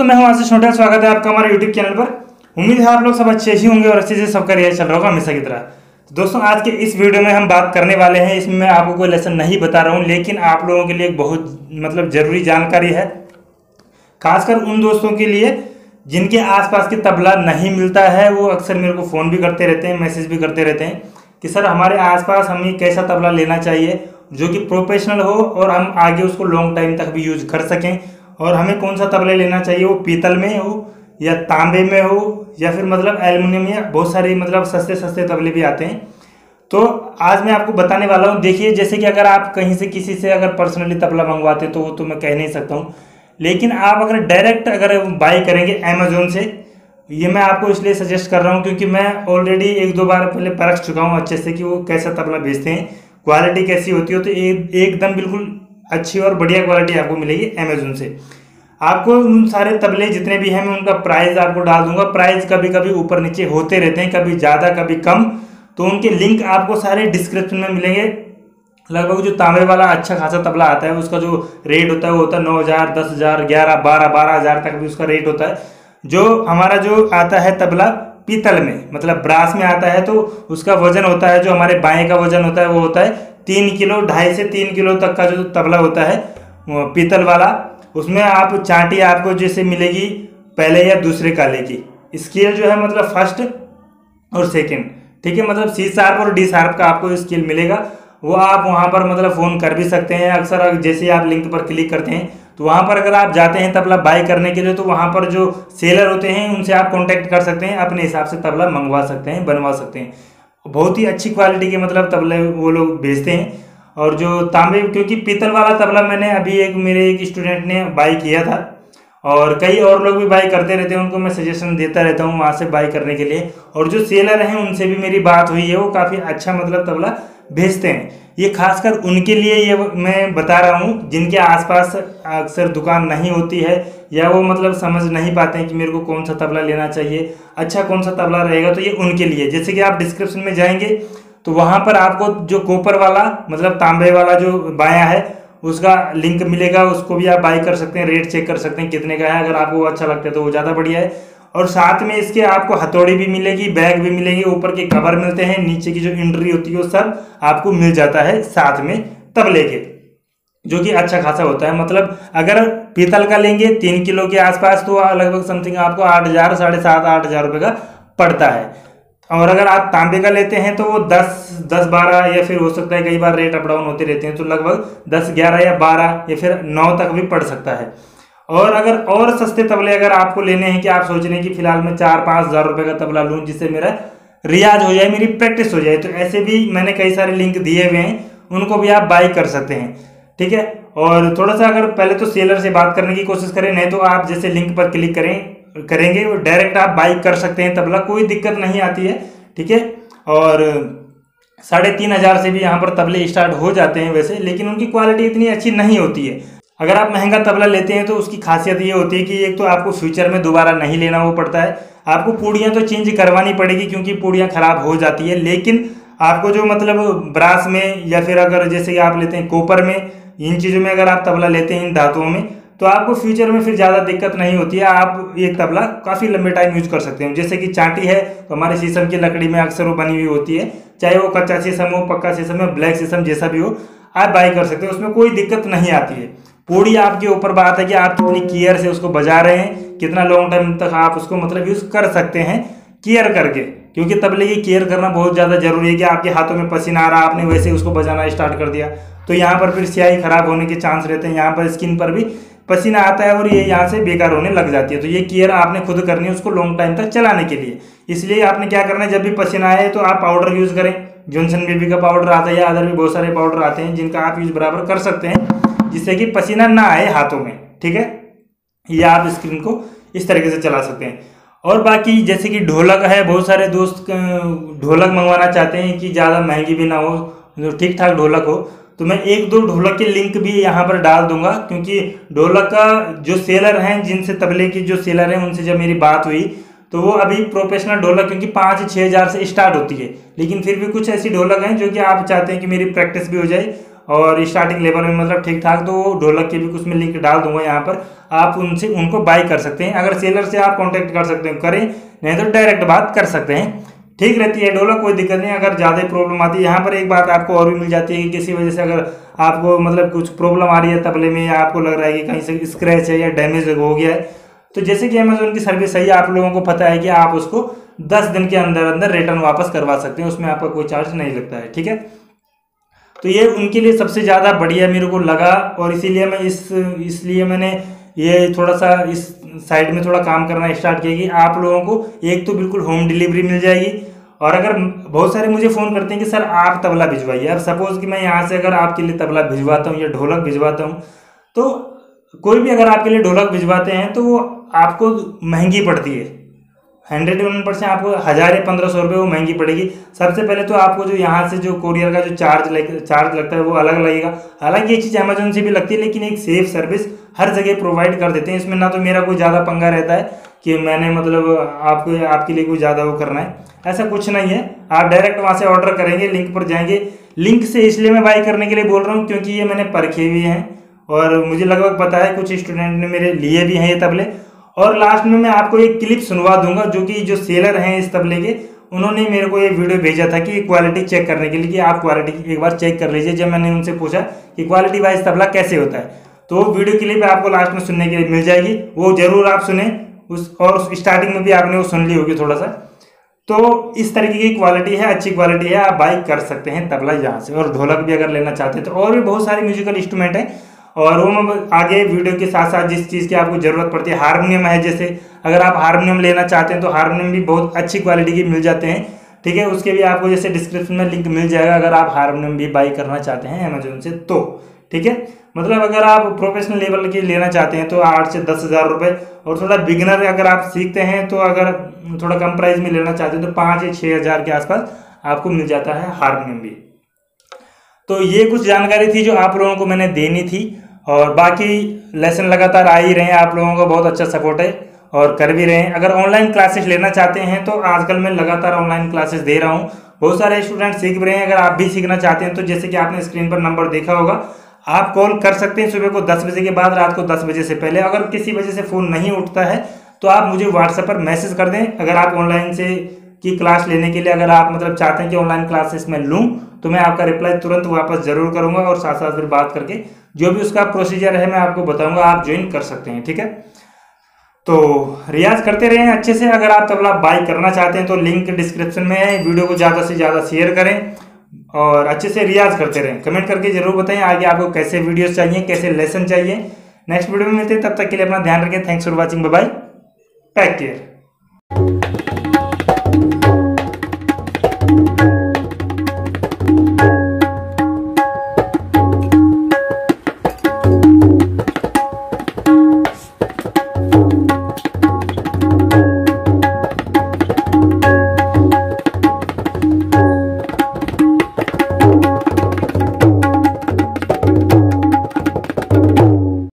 दोस्तों मैं हूं आशीष नोटियाल, स्वागत है आपका हमारे YouTube चैनल पर। उम्मीद है आप लोग सब अच्छे ही होंगे और अच्छे से सबका रियाज चल रहा होगा हमेशा की तरह। दोस्तों आज के इस वीडियो में हम बात करने वाले हैं, इसमें मैं आपको कोई लेसन नहीं बता रहा हूं, लेकिन आप लोगों के लिए बहुत ज़रूरी जानकारी है, खासकर उन दोस्तों के लिए जिनके आसपास की तबला नहीं मिलता है। वो अक्सर मेरे को फ़ोन भी करते रहते हैं, मैसेज भी करते रहते हैं कि सर हमारे आसपास हमें कैसा तबला लेना चाहिए जो कि प्रोफेशनल हो और हम आगे उसको लॉन्ग टाइम तक भी यूज कर सकें, और हमें कौन सा तबला लेना चाहिए, वो पीतल में हो या तांबे में हो या फिर एल्युमिनियम, या बहुत सारे सस्ते सस्ते तबले भी आते हैं। तो आज मैं आपको बताने वाला हूँ। देखिए जैसे कि अगर आप कहीं से किसी से अगर पर्सनली तबला मंगवाते तो वो तो मैं कह नहीं सकता हूँ, लेकिन आप अगर डायरेक्ट अगर बाई करेंगे अमेजोन से, ये मैं आपको इसलिए सजेस्ट कर रहा हूँ क्योंकि मैं ऑलरेडी एक दो बार पहले परख चुका हूँ अच्छे से कि वो कैसा तबला बेचते हैं, क्वालिटी कैसी होती है। तो एकदम बिल्कुल अच्छी और बढ़िया क्वालिटी आपको मिलेगी अमेजोन से। आपको उन सारे तबले जितने भी हैं मैं उनका प्राइस आपको डाल दूंगा। प्राइस कभी कभी ऊपर नीचे होते रहते हैं, कभी ज़्यादा कभी कम, तो उनके लिंक आपको सारे डिस्क्रिप्शन में मिलेंगे। लगभग जो तांबे वाला अच्छा खासा तबला आता है उसका जो रेट होता है वो होता है 9,000, 10,000, 11,000, 12,000 तक भी उसका रेट होता है। जो हमारा जो आता है तबला पीतल में ब्रास में आता है, तो उसका वजन होता है, जो हमारे बाएं का वजन होता है वो होता है 3 किलो, 2.5 से 3 किलो तक का जो तबला होता है पीतल वाला। उसमें आप चांटी आपको जैसे मिलेगी पहले या दूसरे काले की स्केल जो है फर्स्ट और सेकंड, ठीक है, C शार्प और D शार्प का आपको स्केल मिलेगा। वो आप वहाँ पर फ़ोन कर भी सकते हैं। अक्सर जैसे आप लिंक पर क्लिक करते हैं तो वहाँ पर अगर आप जाते हैं तबला बाय करने के लिए, तो वहाँ पर जो सेलर होते हैं उनसे आप कॉन्टैक्ट कर सकते हैं, अपने हिसाब से तबला मंगवा सकते हैं, बनवा सकते हैं। बहुत ही अच्छी क्वालिटी के तबले वो लोग बेचते हैं। और जो तांबे, क्योंकि पीतल वाला तबला मैंने अभी मेरे एक स्टूडेंट ने बाई किया था और कई और लोग भी बाई करते रहते हैं, उनको मैं सजेशन देता रहता हूँ वहाँ से बाई करने के लिए। और जो सेलर हैं उनसे भी मेरी बात हुई है, वो काफ़ी अच्छा तबला बेचते हैं। ये खासकर उनके लिए ये मैं बता रहा हूँ जिनके आसपास अक्सर दुकान नहीं होती है, या वो समझ नहीं पाते हैं कि मेरे को कौन सा तबला लेना चाहिए, अच्छा कौन सा तबला रहेगा। तो ये उनके लिए, जैसे कि आप डिस्क्रिप्शन में जाएंगे तो वहाँ पर आपको जो कॉपर वाला तांबे वाला जो बाया है उसका लिंक मिलेगा, उसको भी आप बाई कर सकते हैं, रेट चेक कर सकते हैं कितने का है। अगर आपको अच्छा लगता है तो वो ज़्यादा बढ़िया है। और साथ में इसके आपको हथौड़ी भी मिलेगी, बैग भी मिलेगी, ऊपर के कवर मिलते हैं, नीचे की जो इंट्री होती है वो सब आपको मिल जाता है साथ में तबले के, जो कि अच्छा खासा होता है। अगर पीतल का लेंगे 3 किलो के आसपास तो लगभग समथिंग आपको 8,000, 7,500, 8,000 रुपये का पड़ता है। और अगर आप तांबे का लेते हैं तो वो 10, 12 या फिर हो सकता है कई बार रेट अप डाउन होते रहते हैं, तो लगभग 10, 11 या 12 या फिर 9 तक भी पड़ सकता है। और अगर और सस्ते तबले अगर आपको लेने हैं कि आप सोच रहे हैं कि फिलहाल मैं 4-5 हज़ार रुपये का तबला लूँ जिससे मेरा रियाज हो जाए, मेरी प्रैक्टिस हो जाए, तो ऐसे भी मैंने कई सारे लिंक दिए हुए हैं, उनको भी आप बाई कर सकते हैं, ठीक है। और थोड़ा सा अगर पहले तो सेलर से बात करने की कोशिश करें, नहीं तो आप जैसे लिंक पर क्लिक करेंगे वो डायरेक्ट आप बाई कर सकते हैं तबला, कोई दिक्कत नहीं आती है, ठीक है। और 3,500 से भी यहाँ पर तबले स्टार्ट हो जाते हैं वैसे, लेकिन उनकी क्वालिटी इतनी अच्छी नहीं होती है। अगर आप महंगा तबला लेते हैं तो उसकी खासियत ये होती है कि एक तो आपको फ्यूचर में दोबारा नहीं लेना हो पड़ता है, आपको पूड़ियाँ तो चेंज करवानी पड़ेगी क्योंकि पूड़ियाँ ख़राब हो जाती है। लेकिन आपको जो ब्रास में या फिर अगर जैसे कि आप लेते हैं कॉपर में, इन चीज़ों में अगर आप तबला लेते हैं, इन धातुओं में, तो आपको फ्यूचर में फिर ज़्यादा दिक्कत नहीं होती है। आप एक तबला काफ़ी लंबे टाइम यूज कर सकते हैं। जैसे कि चांटी है तो हमारे शीशम की लकड़ी में अक्सर वो बनी हुई होती है, चाहे वो कच्चा शीशम हो, पक्का शीशम हो, ब्लैक शीशम, जैसा भी हो आप बाई कर सकते हैं, उसमें कोई दिक्कत नहीं आती है। पूड़ी आपके ऊपर बात है कि आप कितनी केयर से उसको बजा रहे हैं, कितना लॉन्ग टाइम तक आप उसको यूज़ कर सकते हैं केयर करके, क्योंकि तबले की केयर करना बहुत ज़्यादा ज़रूरी है। कि आपके हाथों में पसीना आ रहा, आपने वैसे उसको बजाना स्टार्ट कर दिया तो यहाँ पर फिर स्याही ख़राब होने के चांस रहते हैं, यहाँ पर स्किन पर भी पसीना आता है और ये यहाँ से बेकार होने लग जाती है। तो ये केयर आपने खुद करनी है उसको लॉन्ग टाइम तक चलाने के लिए। इसलिए आपने क्या करना है, जब भी पसीना आए तो आप पाउडर यूज़ करें। जॉनसन बेबी का पाउडर आता है या अदर भी बहुत सारे पाउडर आते हैं जिनका आप यूज़ बराबर कर सकते हैं जिससे कि पसीना ना आए हाथों में, ठीक है। या आप स्क्रीन को इस तरीके से चला सकते हैं। और बाकी जैसे कि ढोलक है, बहुत सारे दोस्त ढोलक मंगवाना चाहते हैं कि ज़्यादा महंगी भी ना हो, जो ठीक ठाक ढोलक हो, तो मैं 1-2 ढोलक के लिंक भी यहाँ पर डाल दूंगा। क्योंकि ढोलक का जो सेलर हैं, जिनसे तबले की जो सेलर हैं उनसे जब मेरी बात हुई तो वो अभी प्रोफेशनल ढोलक क्योंकि 5,000-6,000 से स्टार्ट होती है, लेकिन फिर भी कुछ ऐसी ढोलक हैं जो कि आप चाहते हैं कि मेरी प्रैक्टिस भी हो जाए और स्टार्टिंग लेवल में मतलब ठीक ठाक, तो ढोलक के भी कुछ मैं लिंक डाल दूंगा यहाँ पर, आप उनसे उनको बाई कर सकते हैं। अगर सेलर से आप कांटेक्ट कर सकते हैं करें, नहीं तो डायरेक्ट बात कर सकते हैं। ठीक रहती है ढोलक, कोई दिक्कत नहीं। अगर ज़्यादा प्रॉब्लम आती है, यहाँ पर एक बात आपको और भी मिल जाती है कि किसी वजह से अगर आपको मतलब कुछ प्रॉब्लम आ रही है तबले में, आपको लग रहा है कि कहीं से स्क्रैच है या डैमेज हो गया है, तो जैसे कि अमेज़ॉन की सर्विस है, आप लोगों को पता है कि आप उसको 10 दिन के अंदर अंदर रिटर्न वापस करवा सकते हैं, उसमें आपका कोई चार्ज नहीं लगता है। ठीक है, तो ये उनके लिए सबसे ज़्यादा बढ़िया मेरे को लगा, और इसीलिए मैं इसलिए मैंने ये थोड़ा सा इस साइड में थोड़ा काम करना स्टार्ट किया कि आप लोगों को एक तो बिल्कुल होम डिलीवरी मिल जाएगी। और अगर बहुत सारे मुझे फ़ोन करते हैं कि सर आप तबला भिजवाइए, अब सपोज़ कि मैं यहाँ से अगर आपके लिए तबला भिजवाता हूँ या ढोलक भिजवाता हूँ, तो कोई भी अगर आपके लिए ढोलक भिजवाते हैं तो वो आपको महंगी पड़ती है, 101% आपको 1000 या 1500 रुपये वो महंगी पड़ेगी। सबसे पहले तो आपको जो यहाँ से जो कोरियर का जो चार्ज लगता है वो अलग लगेगा। हालांकि ये चीज़ अमेजोन से भी लगती है, लेकिन एक सेफ सर्विस हर जगह प्रोवाइड कर देते हैं। इसमें ना तो मेरा कोई ज़्यादा पंगा रहता है कि मैंने मतलब आपके लिए कोई ज़्यादा वो करना है, ऐसा कुछ नहीं है। आप डायरेक्ट वहाँ से ऑर्डर करेंगे, लिंक पर जाएंगे। लिंक से इसलिए मैं बाई करने के लिए बोल रहा हूँ क्योंकि ये मैंने परखे हुए हैं और मुझे लगभग पता है, कुछ स्टूडेंट ने मेरे लिए भी हैं ये तबले। और लास्ट में मैं आपको एक क्लिप सुनवा दूंगा जो सेलर हैं इस तबले के, उन्होंने मेरे को ये वीडियो भेजा था कि क्वालिटी चेक करने के लिए कि आप क्वालिटी एक बार चेक कर लीजिए। जब मैंने उनसे पूछा कि क्वालिटी वाइज तबला कैसे होता है, तो वीडियो क्लिप आपको लास्ट में सुनने के लिए मिल जाएगी, वो ज़रूर आप सुने। और स्टार्टिंग में भी आपने वो सुन ली होगी थोड़ा सा। तो इस तरीके की क्वालिटी है, अच्छी क्वालिटी है, आप बाई कर सकते हैं तबला यहाँ से। और ढोलक भी अगर लेना चाहते हैं तो और भी बहुत सारे म्यूजिकल इंस्ट्रूमेंट हैं, और वो मैं आगे वीडियो के साथ साथ जिस चीज़ की आपको ज़रूरत पड़ती है, हारमोनियम है जैसे, अगर आप हारमोनियम लेना चाहते हैं तो हारमोनियम भी बहुत अच्छी क्वालिटी के मिल जाते हैं। ठीक है, उसके भी आपको जैसे डिस्क्रिप्शन में लिंक मिल जाएगा अगर आप हारमोनियम भी बाई करना चाहते हैं अमेजोन से। तो ठीक है, मतलब अगर आप प्रोफेशनल लेवल के लेना चाहते हैं तो 8 से 10 हज़ार रुपये, और थोड़ा बिगिनर अगर आप सीखते हैं तो अगर थोड़ा कम प्राइस में लेना चाहते हैं तो 5 या 6 हज़ार के आसपास आपको मिल जाता है हारमोनियम भी। तो ये कुछ जानकारी थी जो आप लोगों को मैंने देनी थी, और बाकी लेसन लगातार आ ही रहे हैं, आप लोगों का बहुत अच्छा सपोर्ट है और कर भी रहे हैं। अगर ऑनलाइन क्लासेस लेना चाहते हैं तो आजकल मैं लगातार ऑनलाइन क्लासेस दे रहा हूँ, बहुत सारे स्टूडेंट सीख भी रहे हैं। अगर आप भी सीखना चाहते हैं तो जैसे कि आपने स्क्रीन पर नंबर देखा होगा, आप कॉल कर सकते हैं सुबह को 10 बजे के बाद, रात को 10 बजे से पहले। अगर किसी वजह से फ़ोन नहीं उठता है तो आप मुझे व्हाट्सएप पर मैसेज कर दें। अगर आप ऑनलाइन से की क्लास लेने के लिए अगर आप मतलब चाहते हैं कि ऑनलाइन क्लासेस में लूँ, तो मैं आपका रिप्लाई तुरंत वापस ज़रूर करूँगा, और साथ साथ फिर बात करके जो भी उसका प्रोसीजर है मैं आपको बताऊँगा, आप ज्वाइन कर सकते हैं। ठीक है, तो रियाज करते रहें अच्छे से। अगर आप तबला बाई करना चाहते हैं तो लिंक डिस्क्रिप्शन में है, वीडियो को ज़्यादा से ज़्यादा शेयर करें और अच्छे से रियाज करते रहें। कमेंट करके ज़रूर बताएँ आगे आपको कैसे वीडियोज़ चाहिए, कैसे लेसन चाहिए। नेक्स्ट वीडियो में मिलते हैं, तब तक के लिए अपना ध्यान रखें। Thanks for watching, bye bye, take care.